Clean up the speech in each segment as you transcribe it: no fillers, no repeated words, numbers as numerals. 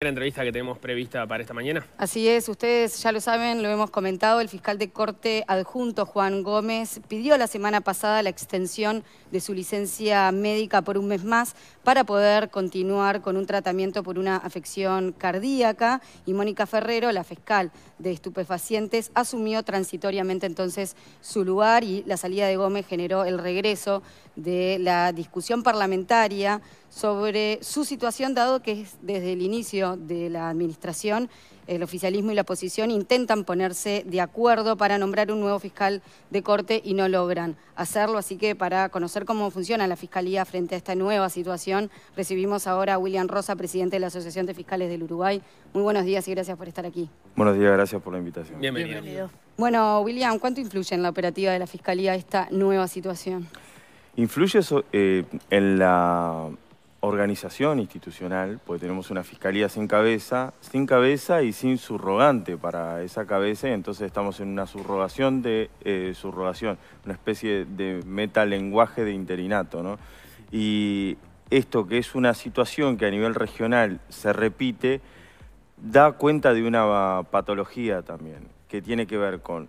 La entrevista que tenemos prevista para esta mañana. Así es, ustedes ya lo saben, lo hemos comentado, el fiscal de corte adjunto Juan Gómez pidió la semana pasada la extensión de su licencia médica por un mes más para poder continuar con un tratamiento por una afección cardíaca y Mónica Ferrero, la fiscal de estupefacientes, asumió transitoriamente entonces su lugar y la salida de Gómez generó el regreso de la discusión parlamentaria sobre su situación, dado que desde el inicio de la administración, el oficialismo y la oposición intentan ponerse de acuerdo para nombrar un nuevo fiscal de corte y no logran hacerlo, así que para conocer cómo funciona la Fiscalía frente a esta nueva situación, recibimos ahora a Willian Rosa, presidente de la Asociación de Fiscales del Uruguay. Muy buenos días y gracias por estar aquí. Buenos días, gracias por la invitación. Bienvenido. Bueno, William, ¿cuánto influye en la operativa de la Fiscalía esta nueva situación? Influye en la organización institucional, porque tenemos una fiscalía sin cabeza y sin subrogante para esa cabeza, y entonces estamos en una subrogación de una especie de metalenguaje de interinato, ¿no? Y esto, que es una situación que a nivel regional se repite, da cuenta de una patología también, que tiene que ver con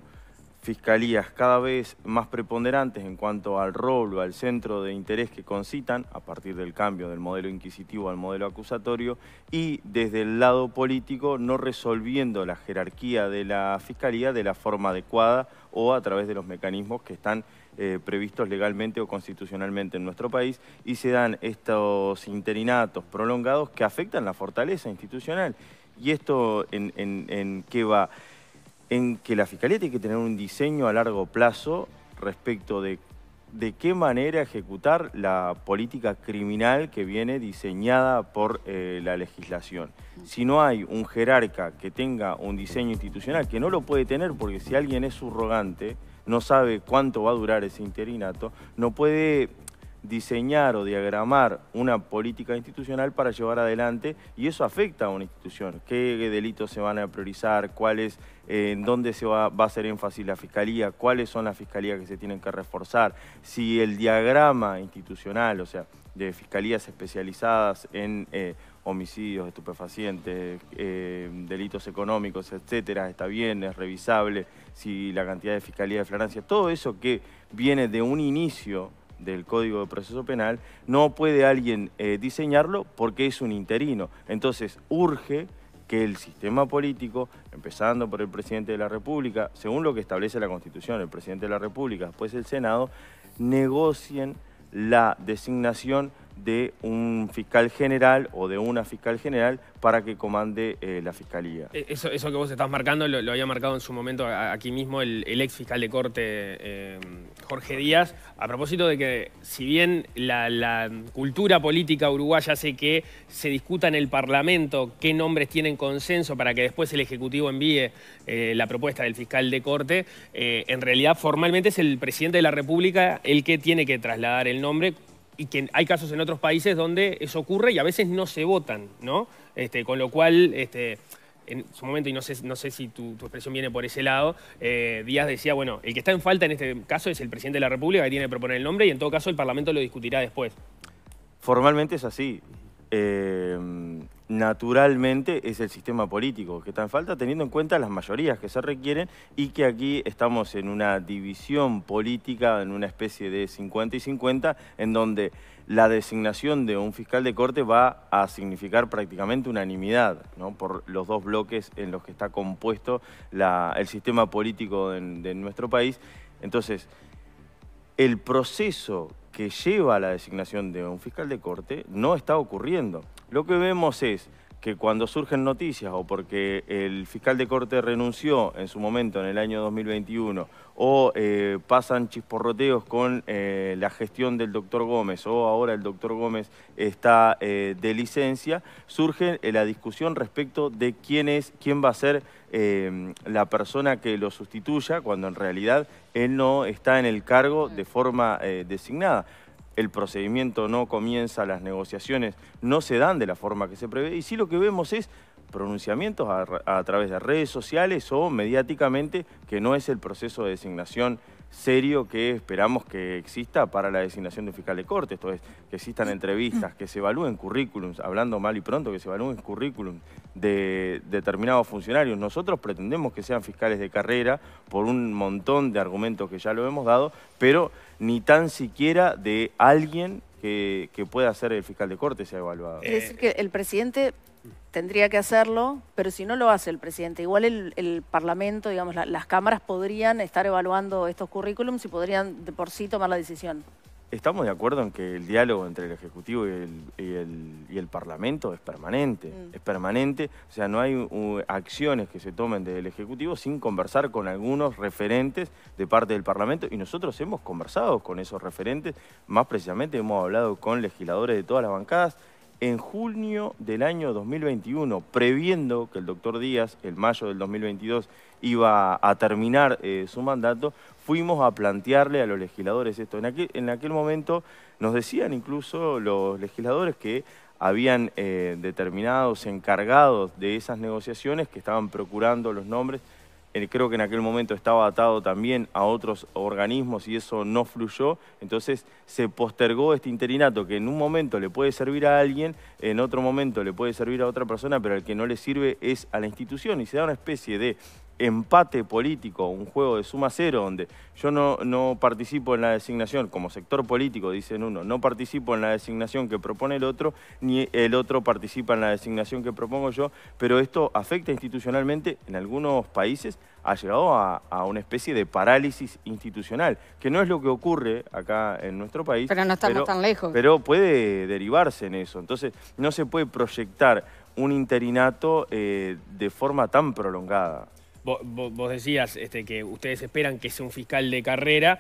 fiscalías cada vez más preponderantes en cuanto al rol o al centro de interés que concitan a partir del cambio del modelo inquisitivo al modelo acusatorio y desde el lado político no resolviendo la jerarquía de la fiscalía de la forma adecuada o a través de los mecanismos que están previstos legalmente o constitucionalmente en nuestro país y se dan estos interinatos prolongados que afectan la fortaleza institucional. ¿Y esto en qué va? En que la Fiscalía tiene que tener un diseño a largo plazo respecto de qué manera ejecutar la política criminal que viene diseñada por la legislación. Si no hay un jerarca que tenga un diseño institucional, que no lo puede tener porque si alguien es subrogante, no sabe cuánto va a durar ese interinato, no puede diseñar o diagramar una política institucional para llevar adelante y eso afecta a una institución. ¿Qué delitos se van a priorizar? ¿Cuáles? ¿En dónde se va a hacer énfasis la fiscalía? ¿Cuáles son las fiscalías que se tienen que reforzar? Si el diagrama institucional, o sea, de fiscalías especializadas en homicidios, estupefacientes, delitos económicos, etcétera, está bien, es revisable, si la cantidad de fiscalía de flagrancia, todo eso que viene de un inicio del Código de Proceso Penal, no puede alguien diseñarlo porque es un interino. Entonces, urge que el sistema político, empezando por el Presidente de la República, según lo que establece la Constitución, el Presidente de la República, después el Senado, negocien la designación de un fiscal general o de una fiscal general para que comande la fiscalía. Eso que vos estás marcando lo había marcado en su momento aquí mismo el ex fiscal de corte Jorge Díaz, a propósito de que si bien la cultura política uruguaya hace que se discuta en el Parlamento qué nombres tienen consenso para que después el Ejecutivo envíe la propuesta del fiscal de corte, en realidad formalmente es el Presidente de la República el que tiene que trasladar el nombre. Y que hay casos en otros países donde eso ocurre y a veces no se votan, ¿no? Con lo cual, en su momento, y no sé si tu expresión viene por ese lado, Díaz decía, bueno, el que está en falta en este caso es el Presidente de la República que tiene que proponer el nombre y en todo caso el Parlamento lo discutirá después. Formalmente es así. Naturalmente es el sistema político que está en falta teniendo en cuenta las mayorías que se requieren y que aquí estamos en una división política, en una especie de 50 y 50, en donde la designación de un fiscal de corte va a significar prácticamente unanimidad, ¿no? Por los dos bloques en los que está compuesto el sistema político de nuestro país. Entonces, el proceso que lleva a la designación de un fiscal de corte no está ocurriendo. Lo que vemos es que cuando surgen noticias o porque el fiscal de corte renunció en su momento en el año 2021 o pasan chisporroteos con la gestión del doctor Gómez o ahora el doctor Gómez está de licencia, surge la discusión respecto de quién va a ser la persona que lo sustituya cuando en realidad él no está en el cargo de forma designada. El procedimiento no comienza, las negociaciones no se dan de la forma que se prevé y sí lo que vemos es pronunciamientos a través de redes sociales o mediáticamente que no es el proceso de designación serio que esperamos que exista para la designación de un fiscal de corte, esto es, que existan entrevistas, que se evalúen currículums, hablando mal y pronto, que se evalúen currículums de determinados funcionarios. Nosotros pretendemos que sean fiscales de carrera por un montón de argumentos que ya lo hemos dado, pero ni tan siquiera de alguien que pueda ser el fiscal de corte sea evaluado. Es decir, que el presidente tendría que hacerlo, pero si no lo hace el presidente, igual el Parlamento, digamos, las cámaras podrían estar evaluando estos currículums y podrían de por sí tomar la decisión. Estamos de acuerdo en que el diálogo entre el Ejecutivo y el Parlamento es permanente. Es permanente, o sea, no hay acciones que se tomen desde el Ejecutivo sin conversar con algunos referentes de parte del Parlamento, y nosotros hemos conversado con esos referentes, más precisamente hemos hablado con legisladores de todas las bancadas, en junio del año 2021, previendo que el doctor Díaz, en mayo del 2022, iba a terminar su mandato, fuimos a plantearle a los legisladores esto. En aquel momento nos decían incluso los legisladores que habían determinados encargados de esas negociaciones que estaban procurando los nombres. Creo que en aquel momento estaba atado también a otros organismos y eso no fluyó, entonces se postergó este interinato que en un momento le puede servir a alguien, en otro momento le puede servir a otra persona, pero el que no le sirve es a la institución y se da una especie de empate político, un juego de suma cero donde yo no participo en la designación, como sector político dicen uno, no participo en la designación que propone el otro, ni el otro participa en la designación que propongo yo, pero esto afecta institucionalmente en algunos países, ha llegado a una especie de parálisis institucional, que no es lo que ocurre acá en nuestro país. Pero no estamos tan lejos. Pero puede derivarse en eso, entonces no se puede proyectar un interinato de forma tan prolongada. Vos decías que ustedes esperan que sea un fiscal de carrera,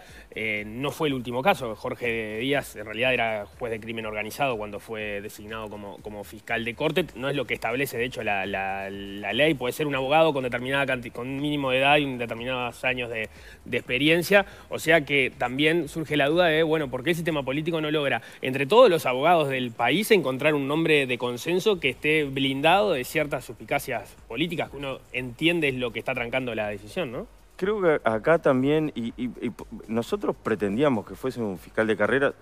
no fue el último caso. Jorge Díaz en realidad era juez de crimen organizado cuando fue designado como fiscal de corte, no es lo que establece de hecho la ley, puede ser un abogado con determinada cantidad, con un mínimo de edad y determinados años de experiencia, o sea que también surge la duda de, bueno, ¿por qué el sistema político no logra, entre todos los abogados del país, encontrar un nombre de consenso que esté blindado de ciertas suspicacias políticas, que uno entiende es lo que está trancando la decisión, ¿no? Creo que acá también, y nosotros pretendíamos que fuese un fiscal de carrera,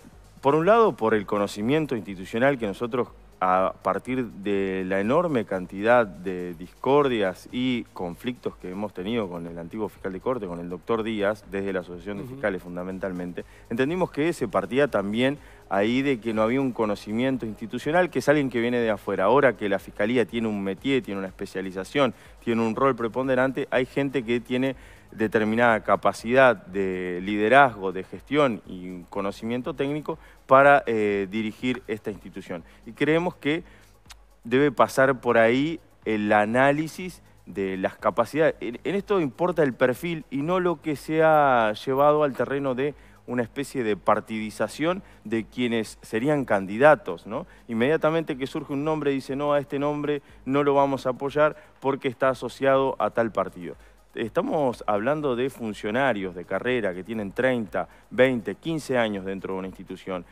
por un lado por el conocimiento institucional que nosotros, a partir de la enorme cantidad de discordias y conflictos que hemos tenido con el antiguo fiscal de corte, con el doctor Díaz, desde la Asociación de Fiscales fundamentalmente, entendimos que se partía también ahí de que no había un conocimiento institucional, que es alguien que viene de afuera. Ahora que la Fiscalía tiene un métier, tiene una especialización, tiene un rol preponderante, hay gente que tiene determinada capacidad de liderazgo, de gestión y conocimiento técnico para dirigir esta institución. Y creemos que debe pasar por ahí el análisis de las capacidades. En esto importa el perfil y no lo que se ha llevado al terreno de una especie de partidización de quienes serían candidatos, ¿no? Inmediatamente que surge un nombre dice, no, a este nombre no lo vamos a apoyar porque está asociado a tal partido. Estamos hablando de funcionarios de carrera que tienen 30, 20, 15 años dentro de una institución.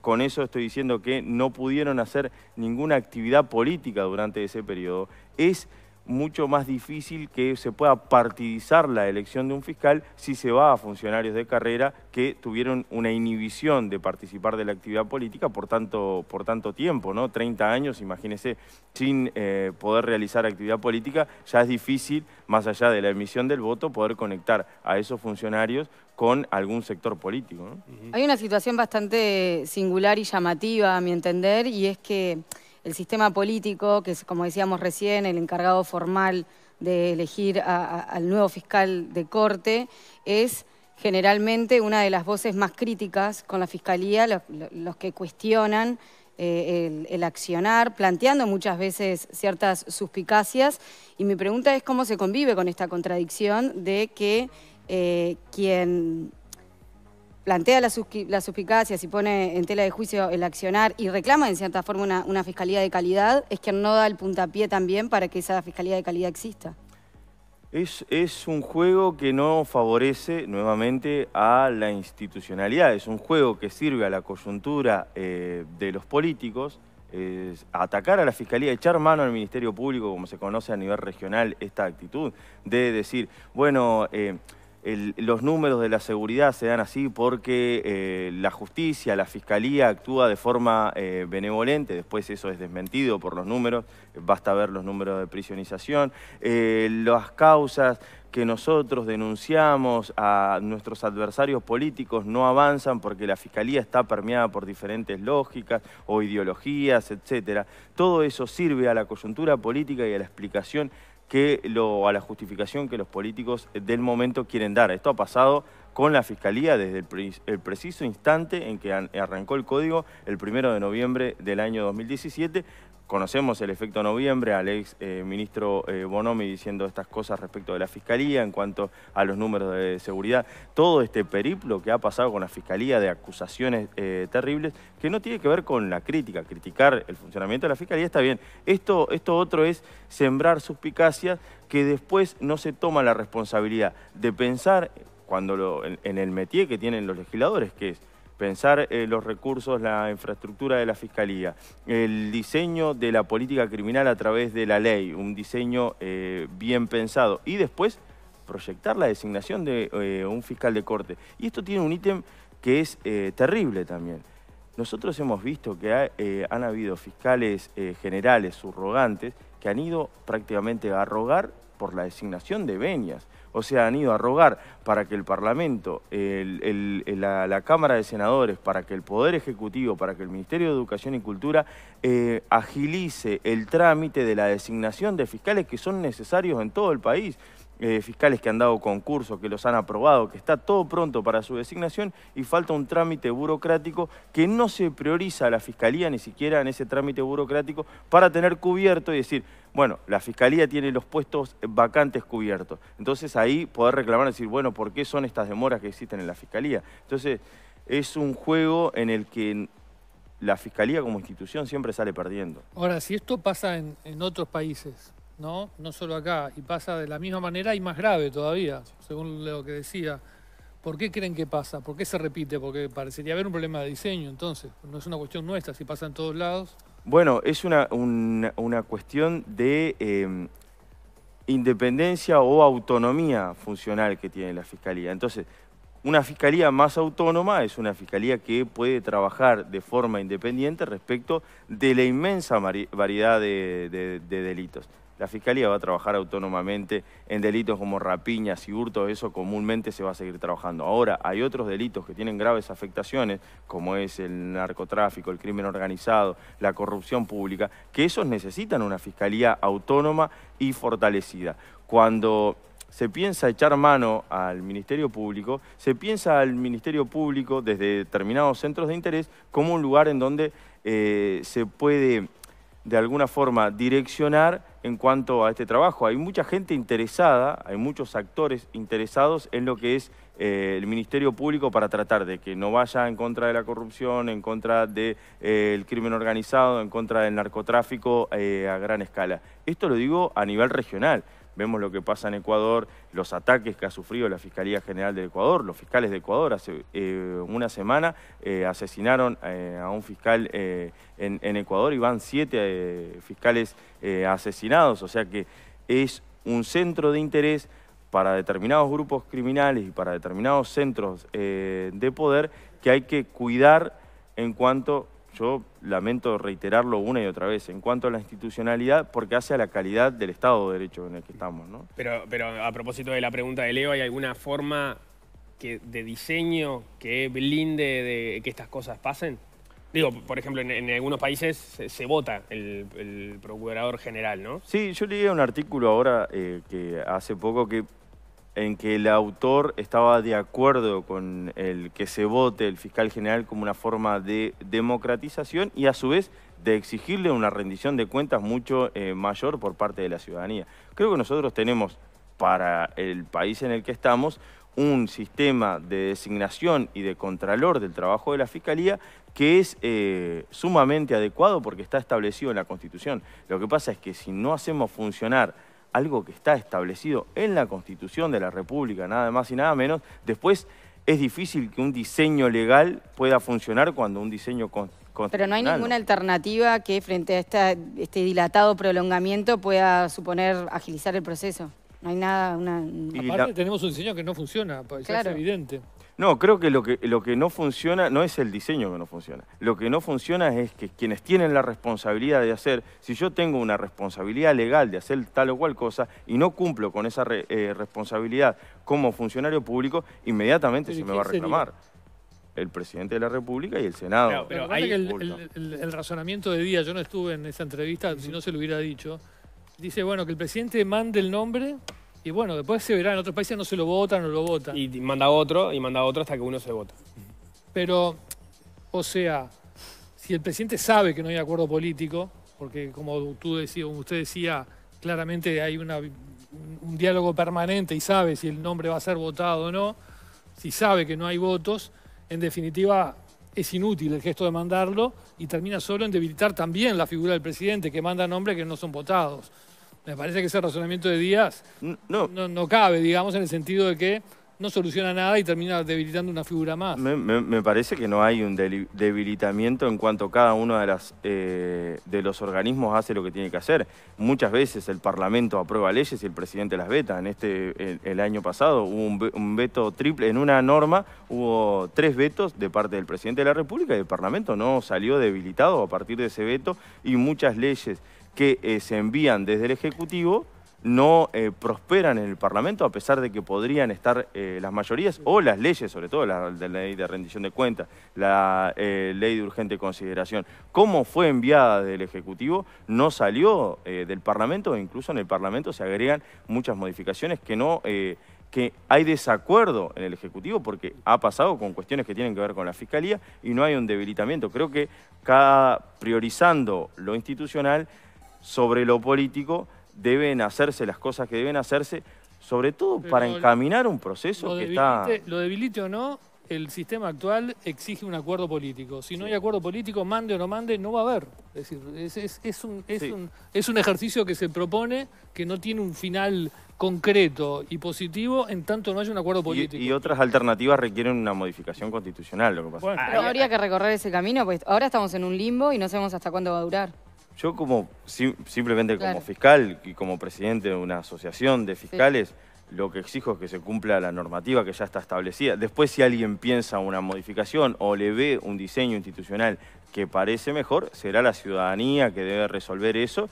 Con eso estoy diciendo que no pudieron hacer ninguna actividad política durante ese periodo. Es mucho más difícil que se pueda partidizar la elección de un fiscal si se va a funcionarios de carrera que tuvieron una inhibición de participar de la actividad política por tanto tiempo, ¿no? 30 años, imagínense, sin poder realizar actividad política, ya es difícil, más allá de la emisión del voto, poder conectar a esos funcionarios con algún sector político, ¿no? Hay una situación bastante singular y llamativa, a mi entender, y es que el sistema político, que es, como decíamos recién, el encargado formal de elegir al nuevo fiscal de corte, es generalmente una de las voces más críticas con la Fiscalía, los que cuestionan el accionar, planteando muchas veces ciertas suspicacias. Y mi pregunta es cómo se convive con esta contradicción de que quien plantea las suspicacias y pone en tela de juicio el accionar y reclama en cierta forma una fiscalía de calidad, es quien no da el puntapié también para que esa fiscalía de calidad exista. Es un juego que no favorece nuevamente a la institucionalidad, es un juego que sirve a la coyuntura de los políticos, es atacar a la Fiscalía, echar mano al Ministerio Público, como se conoce a nivel regional, esta actitud de decir, bueno, Los números de la seguridad se dan así porque la justicia, la fiscalía actúa de forma benevolente, después eso es desmentido por los números, basta ver los números de prisionización, las causas que nosotros denunciamos a nuestros adversarios políticos no avanzan porque la fiscalía está permeada por diferentes lógicas o ideologías, etcétera. Todo eso sirve a la coyuntura política y a la explicación a la justificación que los políticos del momento quieren dar. Esto ha pasado con la Fiscalía desde el preciso instante en que arrancó el código el 1 de noviembre del año 2017. Conocemos el efecto noviembre al ex ministro Bonomi diciendo estas cosas respecto de la Fiscalía en cuanto a los números de seguridad. Todo este periplo que ha pasado con la Fiscalía de acusaciones terribles que no tiene que ver con la crítica. Criticar el funcionamiento de la Fiscalía está bien. Esto otro es sembrar suspicacias que después no se toma la responsabilidad de pensar cuando en el métier que tienen los legisladores, que es pensar los recursos, la infraestructura de la Fiscalía, el diseño de la política criminal a través de la ley, un diseño bien pensado, y después proyectar la designación de un fiscal de corte. Y esto tiene un ítem que es terrible también. Nosotros hemos visto que han habido fiscales generales, subrogantes, que han ido prácticamente a rogar por la designación de venias. O sea, han ido a rogar para que el Parlamento, la Cámara de Senadores, para que el Poder Ejecutivo, para que el Ministerio de Educación y Cultura agilice el trámite de la designación de fiscales que son necesarios en todo el país. Fiscales que han dado concurso, que los han aprobado, que está todo pronto para su designación y falta un trámite burocrático que no se prioriza a la Fiscalía ni siquiera en ese trámite burocrático para tener cubierto y decir, bueno, la Fiscalía tiene los puestos vacantes cubiertos. Entonces ahí poder reclamar y decir, bueno, ¿por qué son estas demoras que existen en la Fiscalía? Entonces es un juego en el que la Fiscalía como institución siempre sale perdiendo. Ahora, si esto pasa en otros países, ¿no? No solo acá, y pasa de la misma manera y más grave todavía, según lo que decía. ¿Por qué creen que pasa? ¿Por qué se repite? Porque parecería haber un problema de diseño, entonces. No es una cuestión nuestra, si pasa en todos lados. Bueno, es una cuestión de independencia o autonomía funcional que tiene la Fiscalía. Entonces, una Fiscalía más autónoma es una Fiscalía que puede trabajar de forma independiente respecto de la inmensa variedad de delitos. La Fiscalía va a trabajar autónomamente en delitos como rapiñas y hurtos, eso comúnmente se va a seguir trabajando. Ahora, hay otros delitos que tienen graves afectaciones, como es el narcotráfico, el crimen organizado, la corrupción pública, que esos necesitan una Fiscalía autónoma y fortalecida. Cuando se piensa echar mano al Ministerio Público, se piensa al Ministerio Público desde determinados centros de interés como un lugar en donde se puede, de alguna forma, direccionar en cuanto a este trabajo. Hay mucha gente interesada, hay muchos actores interesados en lo que es el Ministerio Público para tratar de que no vaya en contra de la corrupción, en contra del crimen organizado, en contra del narcotráfico a gran escala. Esto lo digo a nivel regional. Vemos lo que pasa en Ecuador, los ataques que ha sufrido la Fiscalía General de Ecuador, los fiscales de Ecuador. Hace una semana asesinaron a un fiscal en Ecuador y van 7 fiscales asesinados. O sea que es un centro de interés para determinados grupos criminales y para determinados centros de poder que hay que cuidar en cuanto... Yo lamento reiterarlo una y otra vez en cuanto a la institucionalidad, porque hace a la calidad del Estado de Derecho en el que estamos, ¿no? Pero a propósito de la pregunta de Leo, ¿hay alguna forma de diseño que blinde de que estas cosas pasen? Digo, por ejemplo, en algunos países se vota el Procurador General, ¿no? Sí, yo leí un artículo ahora que hace poco en que el autor estaba de acuerdo con el que se vote el fiscal general como una forma de democratización y a su vez de exigirle una rendición de cuentas mucho mayor por parte de la ciudadanía. Creo que nosotros tenemos, para el país en el que estamos, un sistema de designación y de contralor del trabajo de la Fiscalía que es sumamente adecuado porque está establecido en la Constitución. Lo que pasa es que si no hacemos funcionar algo que está establecido en la Constitución de la República, nada más y nada menos, después es difícil que un diseño legal pueda funcionar cuando un diseño constitucional... Pero no hay ninguna alternativa que frente a este dilatado prolongamiento pueda suponer agilizar el proceso. No hay nada... Aparte tenemos un diseño que no funciona, claro. Es evidente. No, creo que lo que no funciona no es el diseño que no funciona. Lo que no funciona es que quienes tienen la responsabilidad de hacer, si yo tengo una responsabilidad legal de hacer tal o cual cosa y no cumplo con esa responsabilidad como funcionario público, inmediatamente se me va a reclamar. ¿Sería? El presidente de la República y el Senado. Claro, pero hay que el razonamiento de Díaz, yo no estuve en esa entrevista, si no se lo hubiera dicho, dice, bueno, que el presidente mande el nombre... Y bueno, después se verá, en otros países no se lo votan, no lo votan. Y manda otro hasta que uno se vota. Pero, o sea, si el presidente sabe que no hay acuerdo político, porque como tú decías, usted decía, claramente hay un diálogo permanente y sabe si el nombre va a ser votado o no, si sabe que no hay votos, en definitiva es inútil el gesto de mandarlo y termina solo en debilitar también la figura del presidente que manda nombres que no son votados. Me parece que ese razonamiento de Díaz no cabe, digamos, en el sentido de que no soluciona nada y termina debilitando una figura más. Me parece que no hay un debilitamiento en cuanto cada uno de los organismos hace lo que tiene que hacer. Muchas veces el Parlamento aprueba leyes y el presidente las veta. En el año pasado hubo un veto triple. En una norma hubo 3 vetos de parte del presidente de la República y el Parlamento no salió debilitado a partir de ese veto y muchas leyes que se envían desde el Ejecutivo no prosperan en el Parlamento a pesar de que podrían estar las mayorías o las leyes, sobre todo la ley de rendición de cuentas, la ley de urgente consideración. Como fue enviada del Ejecutivo, no salió del Parlamento, e incluso en el Parlamento se agregan muchas modificaciones que no... que hay desacuerdo en el Ejecutivo porque ha pasado con cuestiones que tienen que ver con la Fiscalía y no hay un debilitamiento. Creo que priorizando lo institucional sobre lo político, deben hacerse las cosas que deben hacerse, sobre todo para encaminar un proceso que está... Lo debilite o no, el sistema actual exige un acuerdo político. Si no hay acuerdo político, mande o no mande, no va a haber. Es decir, es un ejercicio que se propone que no tiene un final concreto y positivo en tanto no haya un acuerdo político. Y otras alternativas requieren una modificación constitucional, lo que pasa. Bueno, pero habría que recorrer ese camino, pues ahora estamos en un limbo y no sabemos hasta cuándo va a durar. Yo simplemente como fiscal y como presidente de una asociación de fiscales, lo que exijo es que se cumpla la normativa que ya está establecida. Después, si alguien piensa una modificación o le ve un diseño institucional que parece mejor, será la ciudadanía que debe resolver eso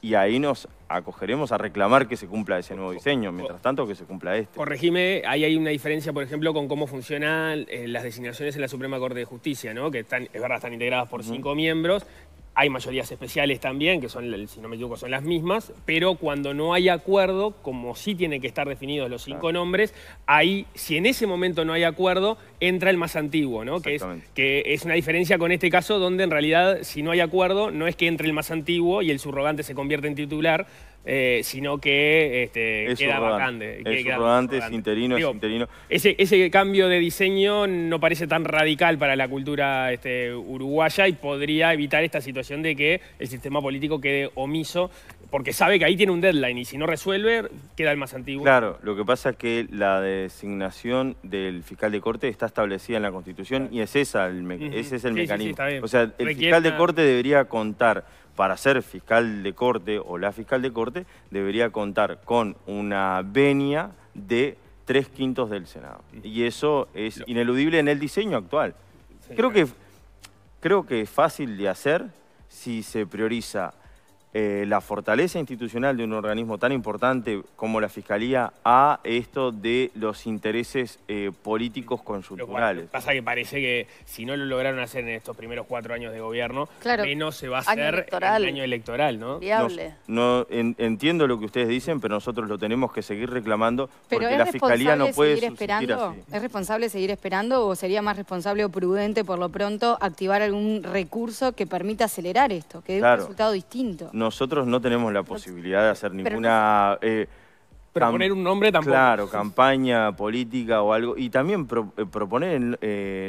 y ahí nos acogeremos a reclamar que se cumpla ese nuevo diseño. Mientras tanto, que se cumpla este. Corregime, ahí hay una diferencia, por ejemplo, con cómo funcionan las designaciones en la Suprema Corte de Justicia, ¿no? Que están integradas por 5 miembros. Hay mayorías especiales también, que son, si no me equivoco, son las mismas, pero cuando no hay acuerdo, como sí tienen que estar definidos los 5 nombres, ahí, si en ese momento no hay acuerdo, entra el más antiguo, ¿no? Que es una diferencia con este caso donde en realidad, si no hay acuerdo, no es que entre el más antiguo y el subrogante se convierte en titular, sino que queda vacante. Es subrogante, es interino, digo, es interino. Ese cambio de diseño no parece tan radical para la cultura uruguaya y podría evitar esta situación de que el sistema político quede omiso, porque sabe que ahí tiene un deadline y si no resuelve, queda el más antiguo. Claro, lo que pasa es que la designación del fiscal de corte está establecida en la Constitución y es ese es el mecanismo. Sí, o sea, el fiscal de corte debería contar... Para ser fiscal de corte o la fiscal de corte debería contar con una venia de 3/5 del Senado. Y eso es ineludible en el diseño actual. Creo que es fácil de hacer si se prioriza la fortaleza institucional de un organismo tan importante como la Fiscalía a esto de los intereses políticos consulturales. Lo que pasa que parece que si no lo lograron hacer en estos primeros 4 años de gobierno, menos se va a hacer en el año electoral, ¿no? Viable. Entiendo lo que ustedes dicen, pero nosotros lo tenemos que seguir reclamando porque la Fiscalía no puede subsistir así. ¿Es responsable seguir esperando o sería más responsable o prudente por lo pronto activar algún recurso que permita acelerar esto, que dé un resultado distinto? Nosotros no tenemos la posibilidad de hacer ninguna... proponer un nombre tampoco. Claro, campaña política o algo. Y también proponer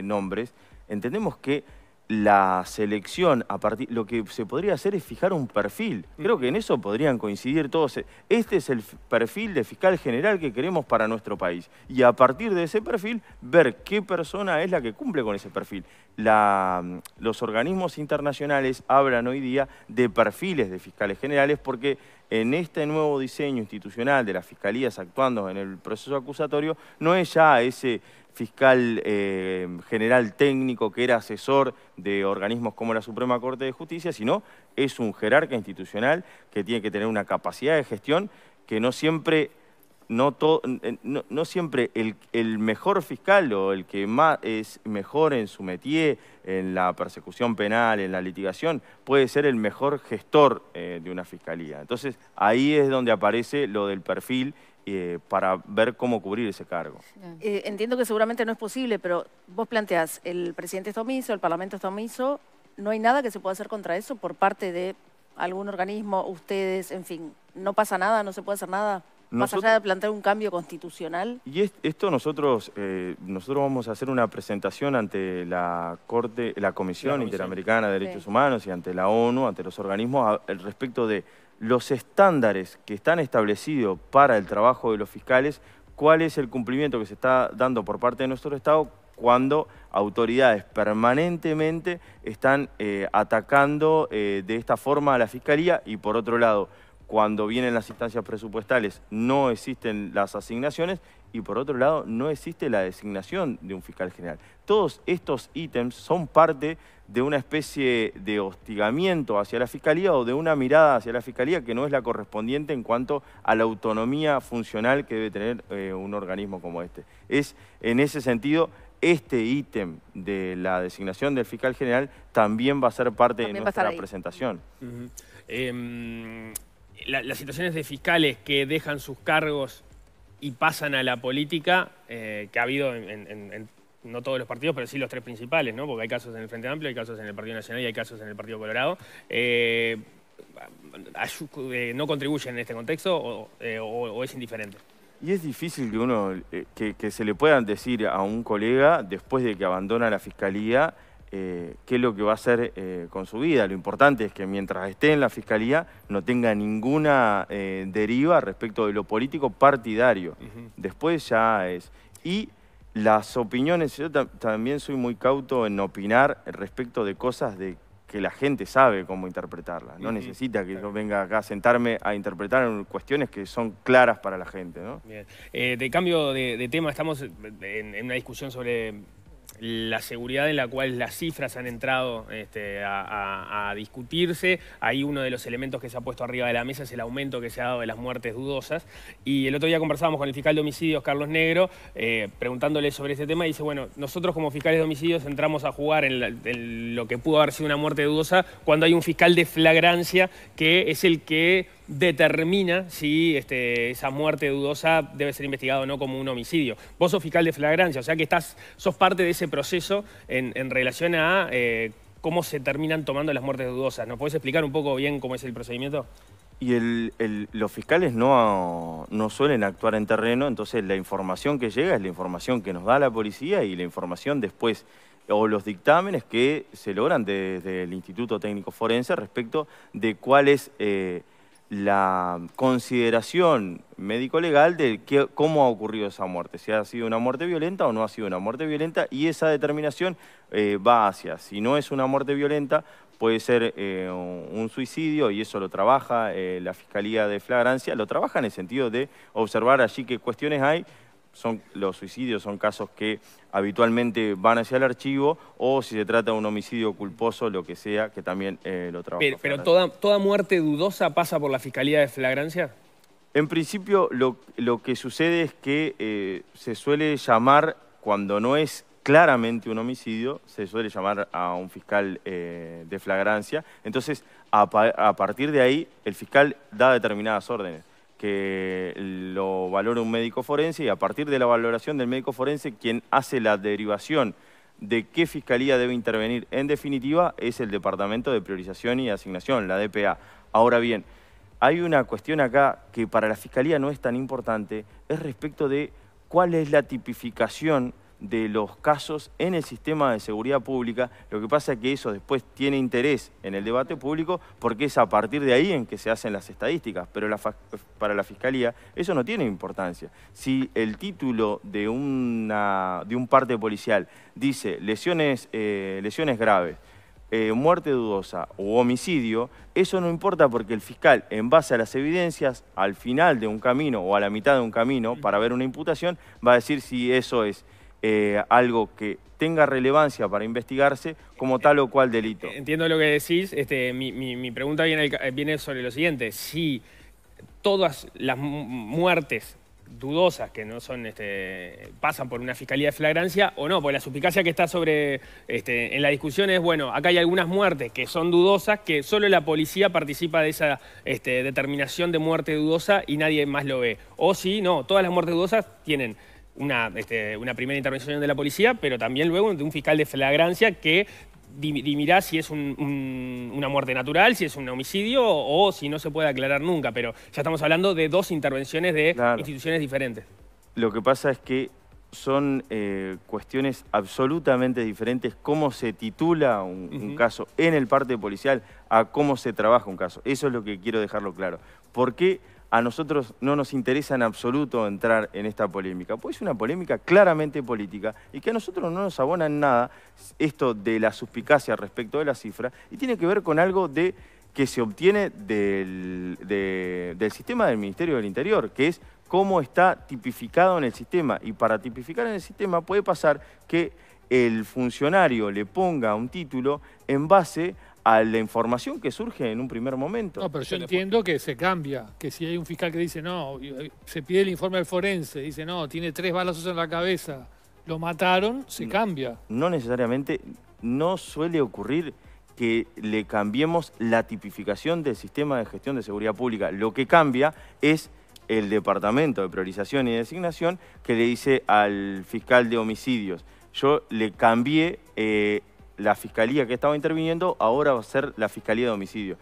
nombres. Entendemos que la selección, lo que se podría hacer es fijar un perfil. Creo que en eso podrían coincidir todos. Este es el perfil de fiscal general que queremos para nuestro país. Y a partir de ese perfil, ver qué persona es la que cumple con ese perfil. Los organismos internacionales hablan hoy día de perfiles de fiscales generales porque en este nuevo diseño institucional de las fiscalías actuando en el proceso acusatorio, no es ya ese fiscal general técnico que era asesor de organismos como la Suprema Corte de Justicia, sino es un jerarca institucional que tiene que tener una capacidad de gestión que no siempre, no siempre el mejor fiscal o el que más es mejor en su métier, en la persecución penal, en la litigación, puede ser el mejor gestor de una fiscalía. Entonces ahí es donde aparece lo del perfil para ver cómo cubrir ese cargo. Entiendo que seguramente no es posible, pero vos planteás, el presidente está omiso, el parlamento está omiso, ¿no hay nada que se pueda hacer contra eso por parte de algún organismo, ustedes, en fin? ¿No pasa nada, no se puede hacer nada? Más allá de plantear un cambio constitucional. Y esto nosotros vamos a hacer una presentación ante la Corte, la Comisión Interamericana de Derechos Humanos y ante la ONU, ante los organismos, respecto de los estándares que están establecidos para el trabajo de los fiscales, cuál es el cumplimiento que se está dando por parte de nuestro Estado cuando autoridades permanentemente están atacando de esta forma a la Fiscalía y, por otro lado, cuando vienen las instancias presupuestales no existen las asignaciones y, por otro lado, no existe la designación de un fiscal general. Todos estos ítems son parte de una especie de hostigamiento hacia la Fiscalía o de una mirada hacia la Fiscalía que no es la correspondiente en cuanto a la autonomía funcional que debe tener un organismo como este. Es, en ese sentido, este ítem de la designación del fiscal general también va a ser parte de nuestra presentación. Las situaciones de fiscales que dejan sus cargos y pasan a la política, que ha habido en no todos los partidos, pero sí los tres principales, ¿no? Porque hay casos en el Frente Amplio, hay casos en el Partido Nacional y hay casos en el Partido Colorado. ¿No contribuyen en este contexto o es indiferente? Y es difícil que uno que se le puedan decir a un colega, después de que abandona la Fiscalía, qué es lo que va a hacer con su vida. Lo importante es que mientras esté en la Fiscalía no tenga ninguna deriva respecto de lo político partidario. Después ya es. Y las opiniones, yo también soy muy cauto en opinar respecto de cosas de que la gente sabe cómo interpretarlas. No necesita que yo venga acá a sentarme a interpretar cuestiones que son claras para la gente, ¿no? Bien. De cambio de tema, estamos en una discusión sobre la seguridad en la cual las cifras han entrado a discutirse. Ahí uno de los elementos que se ha puesto arriba de la mesa es el aumento que se ha dado de las muertes dudosas. Y el otro día conversábamos con el fiscal de homicidios, Carlos Negro, preguntándole sobre este tema. Y dice, bueno, nosotros como fiscales de homicidios entramos a jugar en lo que pudo haber sido una muerte dudosa cuando hay un fiscal de flagrancia que es el que determina si esa muerte dudosa debe ser investigada o no como un homicidio. Vos sos fiscal de flagrancia, o sea que sos parte de ese proceso en relación a cómo se terminan tomando las muertes dudosas. ¿Nos podés explicar un poco bien cómo es el procedimiento? Y los fiscales no suelen actuar en terreno, entonces la información que llega es la información que nos da la policía y la información después o los dictámenes que se logran desde el Instituto Técnico Forense respecto de cuál es la consideración médico-legal de cómo ha ocurrido esa muerte, si ha sido una muerte violenta o no ha sido una muerte violenta, y esa determinación va hacia, si no es una muerte violenta, puede ser un suicidio, y eso lo trabaja la Fiscalía de Flagrancia, lo trabaja en el sentido de observar allí qué cuestiones hay. Los suicidios son casos que habitualmente van hacia el archivo, o si se trata de un homicidio culposo, lo que sea, que también lo trabaja. ¿Pero toda muerte dudosa pasa por la Fiscalía de Flagrancia? En principio, lo que sucede es que se suele llamar, cuando no es claramente un homicidio, se suele llamar a un fiscal de flagrancia. Entonces, a partir de ahí, el fiscal da determinadas órdenes que lo valora un médico forense, y a partir de la valoración del médico forense, quien hace la derivación de qué fiscalía debe intervenir, en definitiva, es el Departamento de Priorización y Asignación, la DPA. Ahora bien, hay una cuestión acá que para la Fiscalía no es tan importante, es respecto de cuál es la tipificación de los casos en el sistema de seguridad pública. Lo que pasa es que eso después tiene interés en el debate público porque es a partir de ahí en que se hacen las estadísticas, pero para la Fiscalía eso no tiene importancia. Si el título de un parte policial dice lesiones graves, muerte dudosa u homicidio, eso no importa porque el fiscal, en base a las evidencias, al final de un camino o a la mitad de un camino, para ver una imputación, va a decir si eso es algo que tenga relevancia para investigarse como tal o cual delito. Entiendo lo que decís. Mi pregunta viene sobre lo siguiente. Si todas las muertes dudosas que no son pasan por una fiscalía de flagrancia o no, porque la suspicacia que está sobre en la discusión es, bueno, acá hay algunas muertes que son dudosas que solo la policía participa de esa determinación de muerte dudosa y nadie más lo ve. O si no, todas las muertes dudosas tienen una primera intervención de la policía, pero también luego de un fiscal de flagrancia que dirimirá si es una muerte natural, si es un homicidio o si no se puede aclarar nunca, pero ya estamos hablando de dos intervenciones de instituciones diferentes. Lo que pasa es que son cuestiones absolutamente diferentes cómo se titula un caso en el parte policial a cómo se trabaja un caso. Eso es lo que quiero dejarlo claro. ¿Por qué a nosotros no nos interesa en absoluto entrar en esta polémica? Pues es una polémica claramente política y que a nosotros no nos abona en nada esto de la suspicacia respecto de la cifra y tiene que ver con algo de que se obtiene del sistema del Ministerio del Interior, que es cómo está tipificado en el sistema. Y para tipificar en el sistema puede pasar que el funcionario le ponga un título en base a la información que surge en un primer momento. No, pero yo entiendo que se cambia, que si hay un fiscal que dice, no, se pide el informe del forense, dice, no, tiene 3 balazos en la cabeza, lo mataron, se cambia. No necesariamente, no suele ocurrir que le cambiemos la tipificación del sistema de gestión de seguridad pública. Lo que cambia es el Departamento de Priorización y Asignación que le dice al fiscal de homicidios, yo le cambié la fiscalía que estaba interviniendo ahora va a ser la fiscalía de homicidio.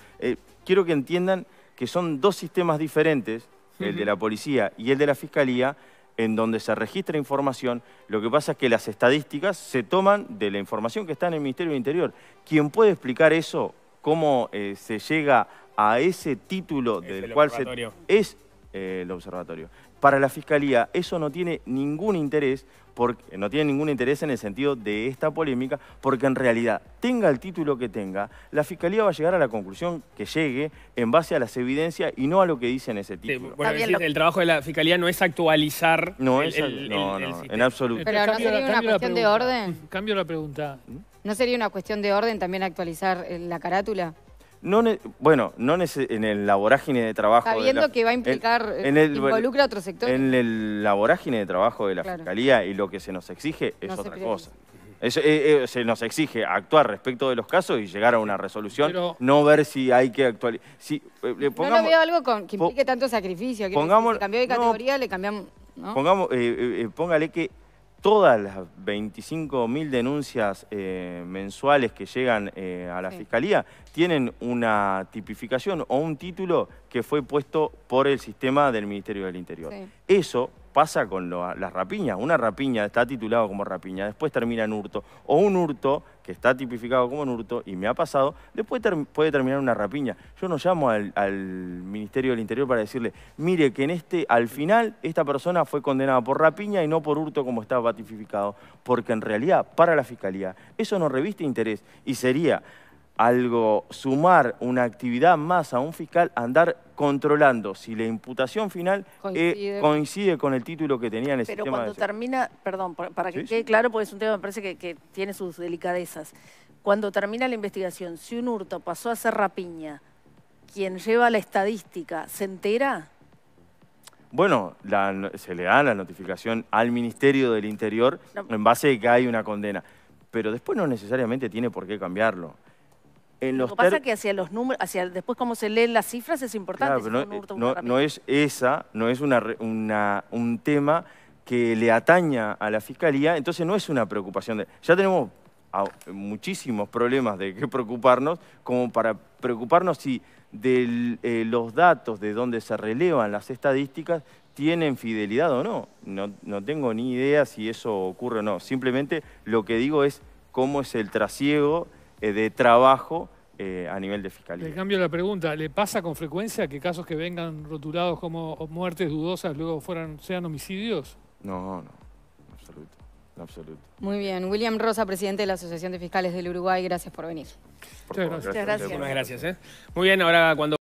Quiero que entiendan que son dos sistemas diferentes, el de la policía y el de la fiscalía, en donde se registra información. Lo que pasa es que las estadísticas se toman de la información que está en el Ministerio del Interior. ¿Quién puede explicar eso? ¿Cómo se llega a ese título del cual se... Es el observatorio. Para la fiscalía eso no tiene ningún interés, porque no tiene ningún interés en el sentido de esta polémica, porque en realidad, tenga el título que tenga, la fiscalía va a llegar a la conclusión que llegue en base a las evidencias y no a lo que dice en ese título. Sí, bueno, el trabajo de la fiscalía no es actualizar el en absoluto. Pero no sería una cuestión de orden. Cambio la pregunta. ¿No sería una cuestión de orden también actualizar la carátula? No, bueno, no en el laborágine de trabajo... Sabiendo que va a implicar, involucra a otro sector. En el laborágine de trabajo de la Fiscalía y lo que se nos exige es otra cosa. Se nos exige actuar respecto de los casos y llegar a una resolución, pero no ver si hay que actualizar. Si, no veo algo que implique tanto sacrificio. Si cambió de categoría, le cambiamos... ¿no? Póngale que todas las 25.000 denuncias mensuales que llegan a la Fiscalía tienen una tipificación o un título que fue puesto por el sistema del Ministerio del Interior. Sí. Eso pasa con las rapiñas. Una rapiña está titulada como rapiña, después termina en hurto. O un hurto que está tipificado como un hurto, y me ha pasado, después puede terminar una rapiña. Yo no llamo al Ministerio del Interior para decirle, mire que al final esta persona fue condenada por rapiña y no por hurto como estaba tipificado, porque en realidad para la Fiscalía eso no reviste interés y sería algo, sumar una actividad más a un fiscal, andar controlando si la imputación final coincide con el título que tenía en el sistema. Pero cuando termina, perdón, para que quede claro, porque es un tema, me parece que tiene sus delicadezas. Cuando termina la investigación, si un hurto pasó a ser rapiña, quien lleva la estadística, ¿se entera? Bueno, se le da la notificación al Ministerio del Interior en base a que hay una condena. Pero después no necesariamente tiene por qué cambiarlo. Lo que pasa es que hacia los números, después cómo se leen las cifras es importante. Claro, pero no es un tema que le ataña a la Fiscalía, entonces no es una preocupación. Ya tenemos muchísimos problemas de qué preocuparnos, como para preocuparnos si los datos de donde se relevan las estadísticas tienen fidelidad o no. No tengo ni idea si eso ocurre o no. Simplemente lo que digo es cómo es el trasiego de trabajo a nivel de fiscalía. Le cambio la pregunta, ¿le pasa con frecuencia que casos que vengan rotulados como muertes dudosas luego sean homicidios? No, en absoluto. Absoluto. Muy bien. Willian Rosa, presidente de la Asociación de Fiscales del Uruguay, gracias por venir. Muchas gracias. Muchas gracias. Muy bien, ahora cuando...